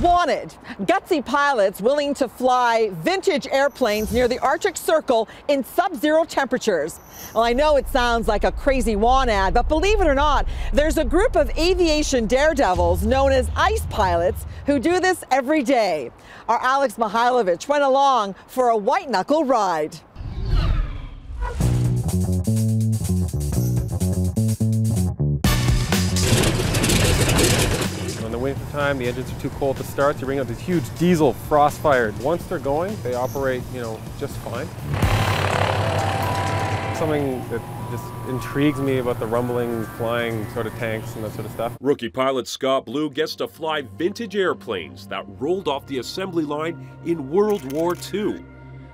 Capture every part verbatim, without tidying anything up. Wanted, gutsy pilots willing to fly vintage airplanes near the Arctic Circle in sub-zero temperatures. Well, I know it sounds like a crazy want ad, but believe it or not, there's a group of aviation daredevils known as Ice Pilots who do this every day. Our Alex Mihailovich went along for a white-knuckle ride. Winter time, the engines are too cold to start. They bring out these huge diesel frost-fired. Once they're going, they operate, you know, just fine. Something that just intrigues me about the rumbling, flying sort of tanks and that sort of stuff. Rookie pilot Scott Blue gets to fly vintage airplanes that rolled off the assembly line in World War Two.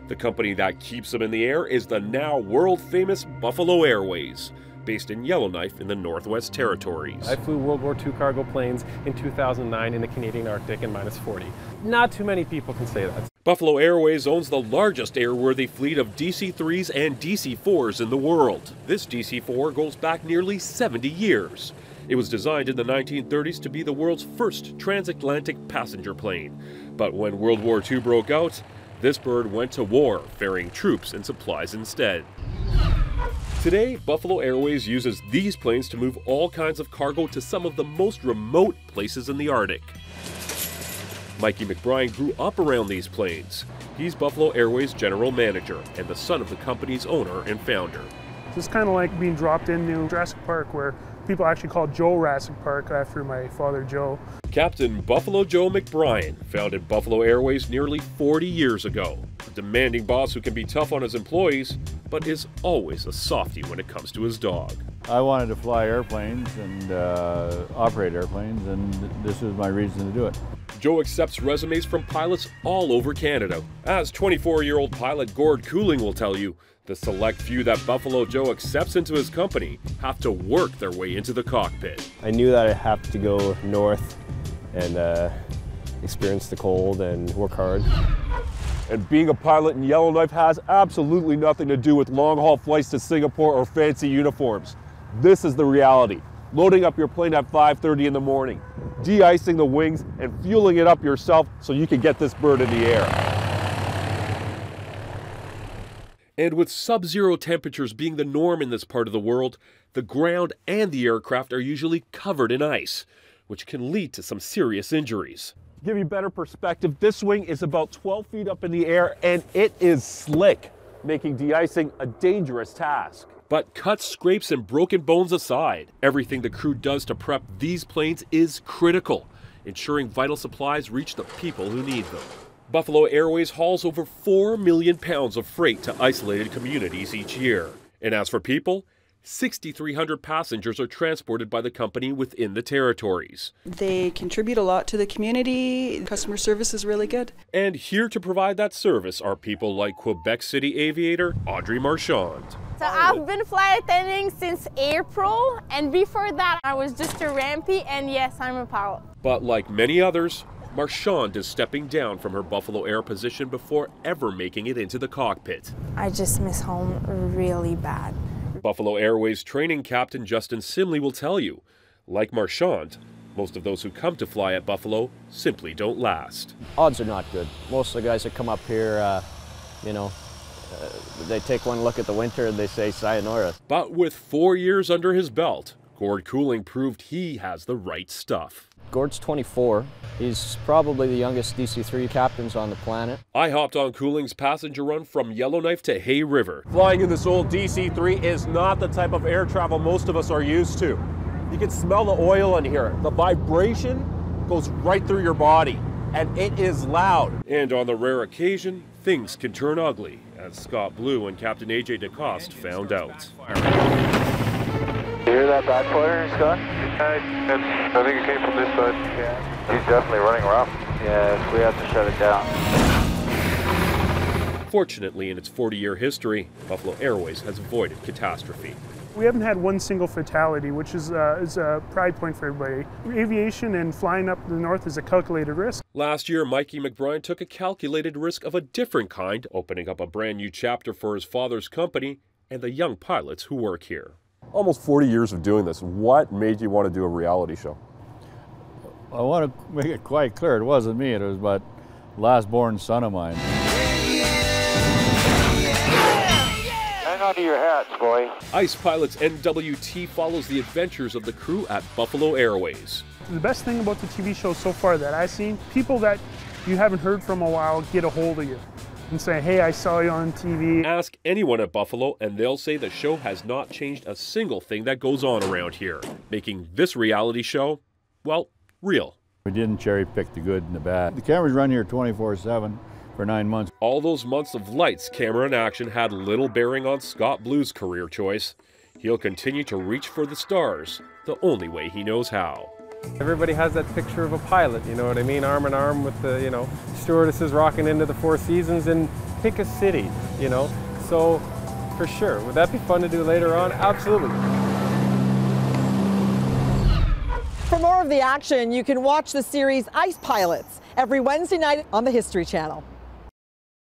The company that keeps them in the air is the now world-famous Buffalo Airways, based in Yellowknife in the North West Territories. I flew World War Two cargo planes in two thousand nine in the Canadian Arctic in minus forty. Not too many people can say that. Buffalo Airways owns the largest airworthy fleet of D C threes and D C fours in the world. This D C four goes back nearly seventy years. It was designed in the nineteen thirties to be the world's first transatlantic passenger plane. But when World War Two broke out, this bird went to war, ferrying troops and supplies instead. Today, Buffalo Airways uses these planes to move all kinds of cargo to some of the most remote places in the Arctic. Mikey McBrien grew up around these planes. He's Buffalo Airways general manager and the son of the company's owner and founder. It's kind of like being dropped into Joe-Rassic Park, where people actually call Joe-Rassic Park after my father Joe. Captain Buffalo Joe McBrien founded Buffalo Airways nearly forty years ago. A demanding boss who can be tough on his employees, but is always a softie when it comes to his dog. I wanted to fly airplanes and uh, operate airplanes, and this was my reason to do it. Joe accepts resumes from pilots all over Canada. As twenty-four-year-old pilot Gord Cooling will tell you, the select few that Buffalo Joe accepts into his company have to work their way into the cockpit. I knew that I'd have to go north and uh, experience the cold and work hard. And being a pilot in Yellowknife has absolutely nothing to do with long-haul flights to Singapore or fancy uniforms. This is the reality. Loading up your plane at five thirty in the morning, de-icing the wings, and fueling it up yourself so you can get this bird in the air. And with sub-zero temperatures being the norm in this part of the world, the ground and the aircraft are usually covered in ice, which can lead to some serious injuries. To give you better perspective, this wing is about twelve feet up in the air, and it is slick, making de-icing a dangerous task. But cuts, scrapes, and broken bones aside, everything the crew does to prep these planes is critical, ensuring vital supplies reach the people who need them. Buffalo Airways hauls over four million pounds of freight to isolated communities each year. And as for people, six thousand three hundred passengers are transported by the company within the territories. They contribute a lot to the community. Customer service is really good. And here to provide that service are people like Quebec City aviator Audrey Marchand. So I've been flight attending since April, and before that I was just a rampie, and yes, I'm a pilot. But like many others, Marchand is stepping down from her Buffalo Air position before ever making it into the cockpit. I just miss home really bad. Buffalo Airways training captain Justin Simley will tell you, like Marchand, most of those who come to fly at Buffalo simply don't last. Odds are not good. Most of the guys that come up here, uh, you know, uh, they take one look at the winter and they say sayonara. But with four years under his belt, Gord Cooling proved he has the right stuff. Gord's twenty-four. He's probably the youngest D C three captains on the planet. I hopped on Cooling's passenger run from Yellowknife to Hay River. Flying in this old D C three is not the type of air travel most of us are used to. You can smell the oil in here. The vibration goes right through your body, and it is loud. And on the rare occasion, things can turn ugly, as Scott Blue and Captain A J DeCoste found out. You hear that backfire, Scott? I think it came from this side. Yeah. He's definitely running rough. Yeah, we have to shut it down. Fortunately, in its forty-year history, Buffalo Airways has avoided catastrophe. We haven't had one single fatality, which is, uh, is a pride point for everybody. Aviation and flying up the north is a calculated risk. Last year, Mikey McBride took a calculated risk of a different kind, opening up a brand new chapter for his father's company and the young pilots who work here. Almost forty years of doing this. What made you want to do a reality show? I want to make it quite clear, it wasn't me, it was my last born son of mine. Hang on to your hats, boy. Ice Pilots N W T follows the adventures of the crew at Buffalo Airways. The best thing about the T V show so far that I've seen, people that you haven't heard from a while get a hold of you and say, hey, I saw you on T V. Ask anyone at Buffalo and they'll say the show has not changed a single thing that goes on around here, making this reality show, well, real. We didn't cherry pick the good and the bad. The cameras run here twenty-four seven for nine months. All those months of lights, camera, and action had little bearing on Scott Blue's career choice. He'll continue to reach for the stars the only way he knows how. Everybody has that picture of a pilot, you know what I mean? Arm in arm with the, you know, stewardesses rocking into the Four Seasons, and pick a city, you know? So, for sure. Would that be fun to do later on? Absolutely. For more of the action, you can watch the series Ice Pilots every Wednesday night on the History Channel.